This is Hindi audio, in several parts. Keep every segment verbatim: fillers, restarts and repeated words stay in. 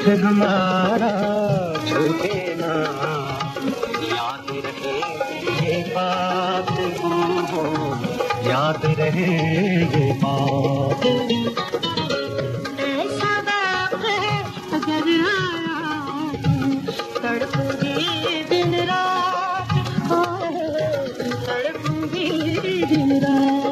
साथ हमारा छूटे ना, याद रहे ये बात हो, याद रहे ये बात। ऐसा बात है अगर तड़पूंगी दिन रात, तड़पूंगी दिन रात।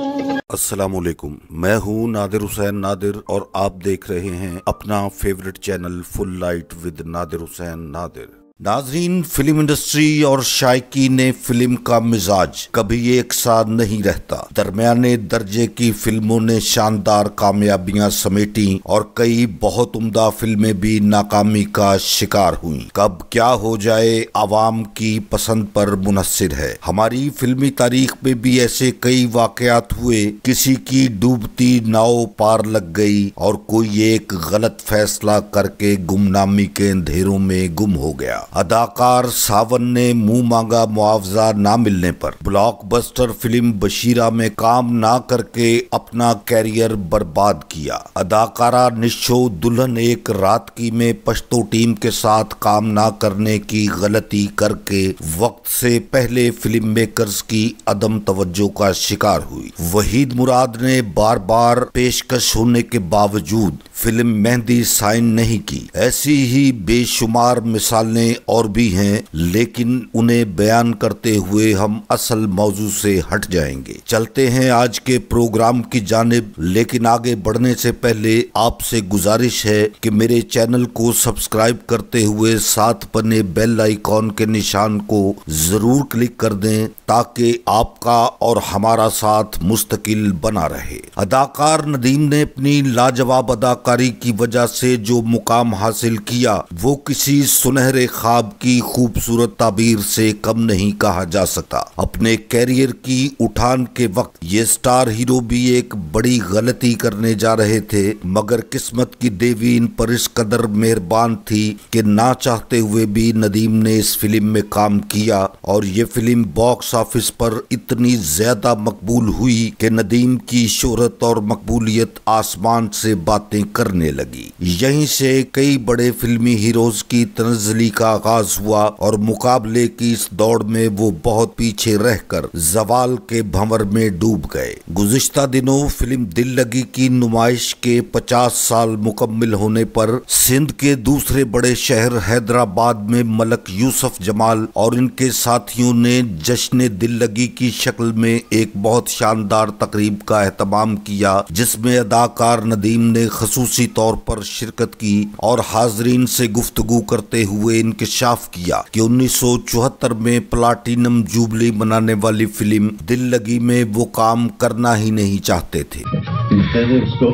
अस्सलामुअलैकुम, मैं हूँ नादिर हुसैन नादिर और आप देख रहे हैं अपना favourite channel full light with Nadir Hussain Nadir. नाजरीन, फिल्म इंडस्ट्री और शायकीन ने फिल्म का मिजाज कभी एक साथ नहीं रहता। दरमियाने दर्जे की फिल्मों ने शानदार कामयाबियां समेटी और कई बहुत उम्दा फिल्में भी नाकामी का शिकार हुई। कब क्या हो जाए आवाम की पसंद पर मुनहसर है। हमारी फिल्मी तारीख में भी ऐसे कई वाकयात हुए, किसी की डूबती नाव पार लग गई और कोई एक गलत फैसला करके गुमनामी के अंधेरों में गुम हो गया। अदाकार सावन ने मुंह मांगा मुआवजा ना मिलने पर। ब्लॉकबस्टर फिल्म बशीरा में काम ना करके अपना कैरियर बर्बाद किया। अदाकारा निशो दुल्हन एक रात की में पश्तो टीम के साथ काम ना करने की गलती करके वक्त से पहले फिल्म मेकर्स की अदम तवज्जो का शिकार हुई। वहीद मुराद ने बार बार पेशकश होने के बावजूद फिल्म मेहंदी साइन नहीं की। ऐसी ही बेशुमार मिसालें और भी हैं, लेकिन उन्हें बयान करते हुए हम असल मौजू से हट जाएंगे। चलते हैं आज के प्रोग्राम की जानिब, लेकिन आगे बढ़ने से पहले आपसे गुजारिश है कि मेरे चैनल को सब्सक्राइब करते हुए साथ बने बेल आइकॉन के निशान को जरूर क्लिक कर दें ताकि आपका और हमारा साथ मुस्तकिल बना रहे। अदाकार नदीम ने अपनी लाजवाब अदाकारी की वजह से जो मुकाम हासिल किया वो किसी सुनहरे ख्वाब की खूबसूरत ताबीर से कम नहीं कहा जा सकता। अपने कैरियर की उठान के वक्त ये स्टार हीरो भी एक बड़ी गलती करने जा रहे थे, मगर किस्मत की देवी इन पर इस कदर मेहरबान थी कि ना चाहते हुए भी नदीम ने इस फिल्म में काम किया और ये फिल्म बॉक्स ऑफिस पर इतनी ज्यादा मकबूल हुई कि नदीम की शोहरत और मकबूलियत आसमान से बातें करने लगी। यहीं से कई बड़े फिल्मी हीरोज की तनजली का आगाज हुआ और मुकाबले की इस दौड़ में वो बहुत पीछे रहकर जवाल के भंवर में डूब गए। गुज़िश्ता दिनों फिल्म दिल लगी की नुमाइश के पचास साल मुकम्मल होने पर सिंध के दूसरे बड़े शहर हैदराबाद में मलक यूसुफ जमाल और इनके साथियों ने जश्न दिल लगी की शक्ल में एक बहुत शानदार तकरीब का एहतमाम किया, जिसमें अदाकार नदीम ने खसूसी तौर पर शिरकत की और हाजरीन से गुफ्तगू करते हुए इंकशाफ किया कि उन्नीस सौ चौहत्तर में प्लाटीनम जुबली मनाने वाली फिल्म दिल लगी में वो काम करना ही नहीं चाहते थे। इसको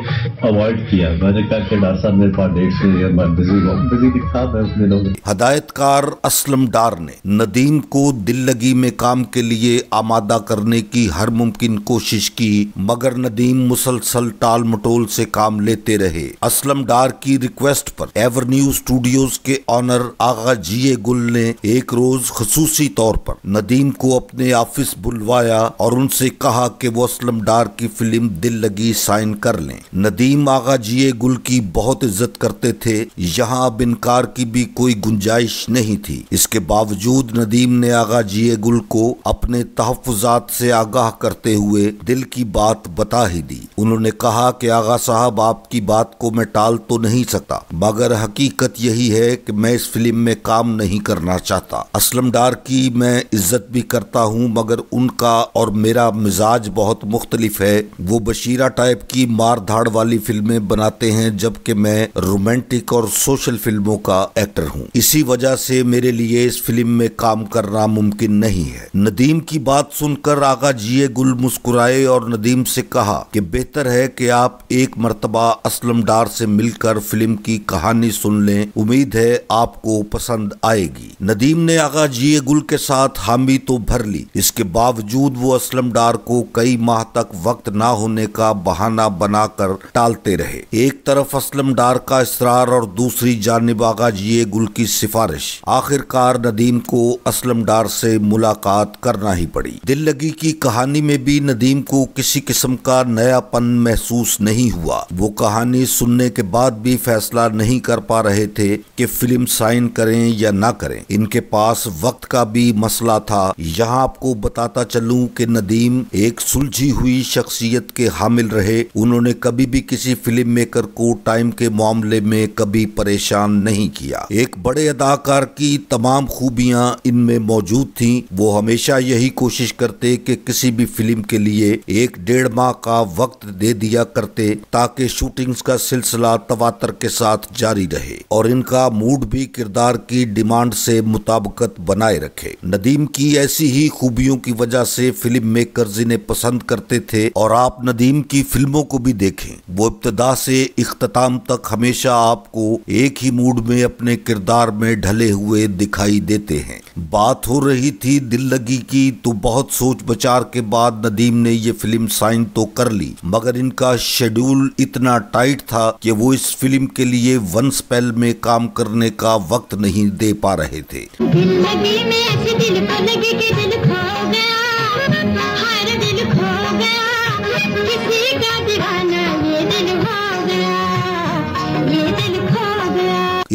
अवॉइड किया। मैंने कहा कि डार साहब मेरे पास डेट्स नहीं है, मैं बिजी हूं, बिजी दिखता है उस दिनों। हदायतकार असलम डार ने नदीम को दिल लगी में काम के लिए आमादा करने की हर मुमकिन कोशिश की, मगर नदीम मुसलसल टाल मटोल से काम लेते रहे। असलम डार की रिक्वेस्ट पर एवरन्यू स्टूडियोज के ऑनर आगा जी ए गुल ने एक रोज खसूसी तौर पर नदीम को अपने ऑफिस बुलवाया और उनसे कहा कि वो असलम डार की फिल्म दिल लगी साइन कर लें। नदीम आगा जी ए गुल की बहुत इज्जत करते थे, यहाँ अब इनकार की भी कोई गुंजाइश नहीं थी। इसके बावजूद नदीम ने आगा जी ए गुल को अपने तहफ़्फ़ुज़ात से आगाह करते हुए दिल की बात बता ही दी। उन्होंने कहा कि आगा साहब, आपकी बात को मैं टाल तो नहीं सकता, मगर हकीकत यही है कि मैं इस फिल्म में काम नहीं करना चाहता। असलम डार की मैं इज्जत भी करता हूँ, मगर उनका और मेरा मिजाज बहुत मुख्तलिफ है। वो बशीरा टाइप की मार धाड़ वाली फिल्में बनाते हैं, जबकि मैं रोमांटिक और सोशल फिल्मों का एक्टर हूं। इसी वजह से मेरे लिए इस फिल्म में काम करना मुमकिन नहीं है। नदीम की बात सुनकर आगा जी ए गुल मुस्कुराए और नदीम से कहा कि बेहतर है कि आप एक मर्तबा असलम डार से मिलकर फिल्म की कहानी सुन लें, उम्मीद है आपको पसंद आएगी। नदीम ने आगा जी ए गुल के साथ हामी तो भर ली। इसके बावजूद वो असलम डार को कई माह तक वक्त न होने का बहाना बहाना बनाकर टालते रहे। एक तरफ असलम डार का इसरार और दूसरी जानिब आगा जी ए गुल की सिफारिश। आखिरकार नदीम को असलम डार से मुलाकात करना ही पड़ी। दिल लगी की कहानी में भी नदीम को किसी किस्म का नयापन महसूस नहीं हुआ। वो कहानी सुनने के बाद भी फैसला नहीं कर पा रहे थे कि फिल्म साइन करें या ना करें। इनके पास वक्त का भी मसला था। यहाँ आपको बताता चलूं कि नदीम एक सुलझी हुई शख्सियत के हामिल रहे। उन्होंने कभी भी किसी फिल्म मेकर को टाइम के मामले में कभी परेशान नहीं किया। एक बड़े अदाकार की तमाम खूबियां इनमें मौजूद थी। वो हमेशा यही कोशिश करते कि किसी भी फिल्म के लिए एक डेढ़ माह का वक्त दे दिया करते ताकि शूटिंग्स का सिलसिला तवातर के साथ जारी रहे और इनका मूड भी किरदार की डिमांड से मुताबिकत बनाए रखे। नदीम की ऐसी ही खूबियों की वजह से फिल्म मेकर्स इन्हें पसंद करते थे। और आप नदीम की फिल्मों को भी देखें, वो इब्तिदा से इख्तिताम तक हमेशा आपको एक ही मूड में अपने किरदार में ढले हुए दिखाई देते हैं। बात हो रही थी दिल लगी की, तो बहुत सोच बचार के बाद नदीम ने ये फिल्म साइन तो कर ली, मगर इनका शेड्यूल इतना टाइट था कि वो इस फिल्म के लिए वन स्पेल में काम करने का वक्त नहीं दे पा रहे थे।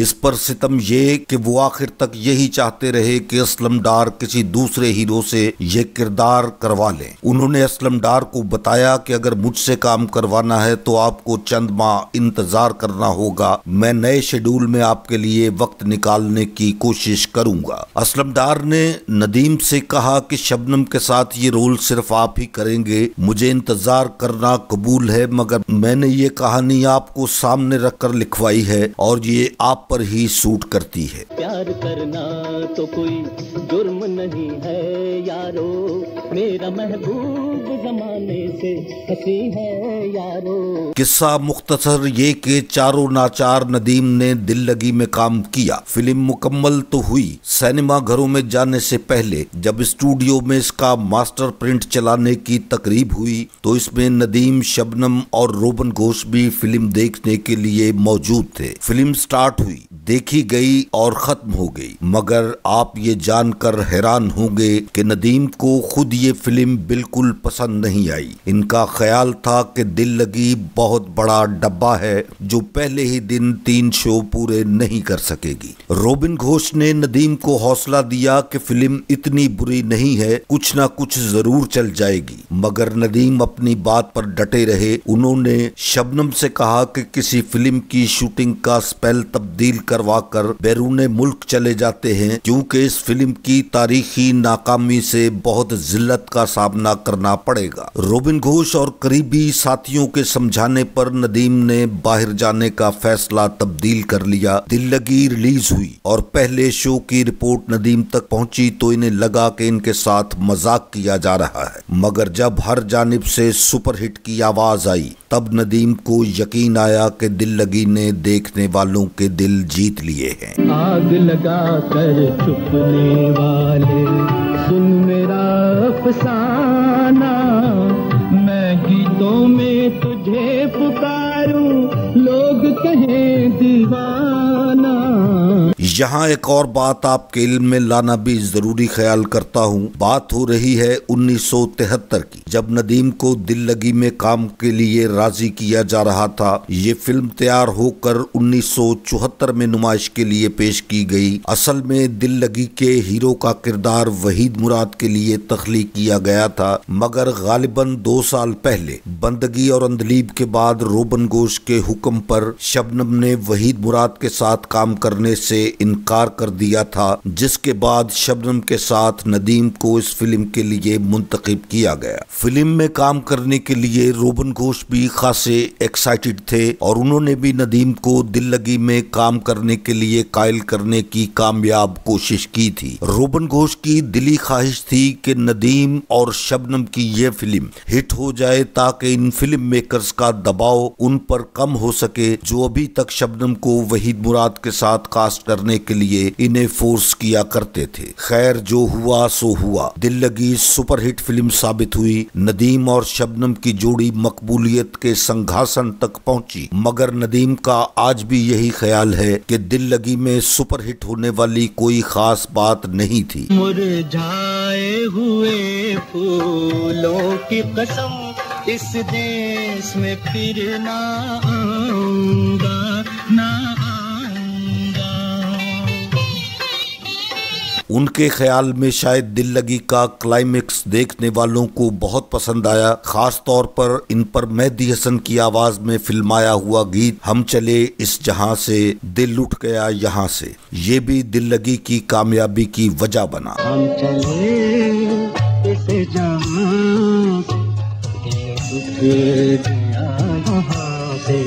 इस पर सितम ये कि वो आखिर तक यही चाहते रहे कि असलम डार किसी दूसरे हीरो से ये किरदार करवा लें। उन्होंने असलम डार को बताया कि अगर मुझसे काम करवाना है तो आपको चंद माह इंतजार करना होगा, मैं नए शेड्यूल में आपके लिए वक्त निकालने की कोशिश करूंगा। असलम डार ने नदीम से कहा कि शबनम के साथ ये रोल सिर्फ आप ही करेंगे, मुझे इंतजार करना कबूल है, मगर मैंने ये कहानी आपको सामने रखकर लिखवाई है और ये आप पर ही सूट करती है। प्यार करना तो कोई जुर्म नहीं है यारो, मेरा महबूब जमाने से हसी है यारो। किस्सा मुख्तसर ये कि चारों नाचार नदीम ने दिल लगी में काम किया। फिल्म मुकम्मल तो हुई। सिनेमा घरों में जाने से पहले जब स्टूडियो में इसका मास्टर प्रिंट चलाने की तकरीब हुई तो इसमें नदीम, शबनम और रॉबिन घोष भी फिल्म देखने के लिए मौजूद थे। फिल्म स्टार्ट हुई, देखी गई और खत्म हो गई, मगर आप ये जानकर हैरान होंगे कि नदीम को खुद ये फिल्म बिल्कुल पसंद नहीं आई। इनका ख्याल था कि दिल लगी बहुत बड़ा डब्बा है जो पहले ही दिन तीन शो पूरे नहीं कर सकेगी। रॉबिन घोष ने नदीम को हौसला दिया कि फिल्म इतनी बुरी नहीं है, कुछ ना कुछ जरूर चल जाएगी, मगर नदीम अपनी बात पर डटे रहे। उन्होंने शबनम से कहा कि किसी फिल्म की शूटिंग का स्पेल तब्दील करवा कर बैरूने मुल्क चले जाते हैं, क्योंकि इस फिल्म की तारीखी नाकामी से बहुत जिल्लत का सामना करना पड़ेगा। रॉबिन घोष और करीबी साथियों के समझाने पर नदीम ने बाहर जाने का फैसला तब्दील कर लिया। दिल लगी रिलीज हुई और पहले शो की रिपोर्ट नदीम तक पहुंची तो इन्हें लगा कि इनके साथ मजाक किया जा रहा है, मगर जब हर जानिब से सुपरहिट की आवाज आई तब नदीम को यकीन आया कि दिल लगी ने देखने वालों के दिल जीत लिए हैं। आग लगा कर छुपने वाले सुन मेरा अफसाना, मैं गीतों में तुझे पुकारूं लोग कहें दीवाना। यहाँ एक और बात आपके इल्म में लाना भी जरूरी ख्याल करता हूँ। बात हो रही है उन्नीस सौ तिहत्तर की, जब नदीम को दिल लगी में काम के लिए राजी किया जा रहा था। ये फिल्म तैयार होकर उन्नीस सौ चौहत्तर में नुमाइश के लिए पेश की गई। असल में दिल लगी के हीरो का किरदार वहीद मुराद के लिए तख्लीक किया गया था, मगर गालिबन दो साल पहले बंदगी और अंधलीब के बाद रॉबिन घोष के हुक्म पर शबनम ने वहीद मुराद के साथ काम करने से इनकार कर दिया था, जिसके बाद शबनम के साथ नदीम को इस फिल्म के लिए मुंतखब किया गया। फिल्म में काम करने के लिए रॉबिन घोष भी खासे एक्साइटेड थे और उन्होंने भी नदीम को दिल लगी में काम करने के लिए कायल करने की कामयाब कोशिश की थी। रॉबिन घोष की दिली ख्वाहिश थी कि नदीम और शबनम की ये फिल्म हिट हो जाए ताकि इन फिल्म मेकर्स का दबाव उन पर कम हो सके जो अभी तक शबनम को वहीद मुराद के साथ कास्ट करने के लिए इन्हें फोर्स किया करते थे। खैर जो हुआ सो हुआ। दिल लगी सुपरहिट फिल्म साबित हुई। नदीम और शबनम की जोड़ी मकबूलियत के संघासन तक पहुंची, मगर नदीम का आज भी यही ख्याल है कि दिल लगी में सुपरहिट होने वाली कोई खास बात नहीं थी। मुरझाए हुए फूलों की कसम इस देश में फिर ना आऊंगा ना आऊंगा। उनके ख्याल में शायद दिल लगी का क्लाइमेक्स देखने वालों को बहुत पसंद आया। खास तौर पर इन पर मेहंदी हसन की आवाज में फिल्माया हुआ गीत हम चले इस जहां से, दिल उठ गया यहां से, ये भी दिल लगी की कामयाबी की वजह बना। हम चले इस जहां से, दिल उठ गया यहां से,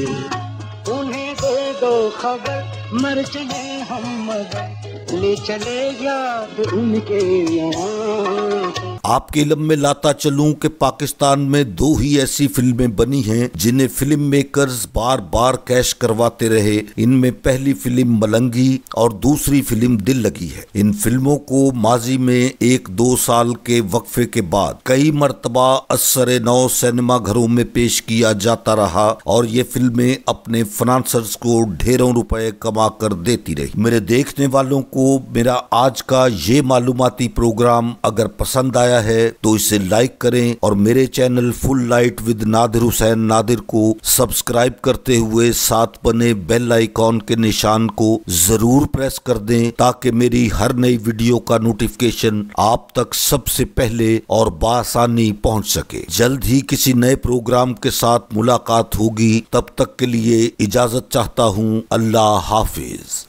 उन्हें दे दो खबर मर चले हम मगर ले चले याद उनके यहाँ। आपके इलम में लाता चलूं कि पाकिस्तान में दो ही ऐसी फिल्में बनी हैं जिन्हें फिल्म मेकर्स बार बार कैश करवाते रहे। इनमें पहली फिल्म मलंगी और दूसरी फिल्म दिल लगी है। इन फिल्मों को माजी में एक दो साल के वक्फे के बाद कई मरतबा असरे नौ सिनेमा घरों में पेश किया जाता रहा और ये फिल्में अपने फाइनेंसर्स को ढेरों रुपए कमा कर देती रही। मेरे देखने वालों को मेरा आज का ये मालूमाती प्रोग्राम अगर पसंद आया है तो इसे लाइक करें और मेरे channel full light with Nadir Hussain Nadir को सब्सक्राइब करते हुए साथ बने बेल आइकॉन के निशान को जरूर प्रेस कर दें ताकि मेरी हर नई वीडियो का नोटिफिकेशन आप तक सबसे पहले और बासानी पहुंच सके। जल्द ही किसी नए प्रोग्राम के साथ मुलाकात होगी, तब तक के लिए इजाजत चाहता हूं। अल्लाह हाफिज।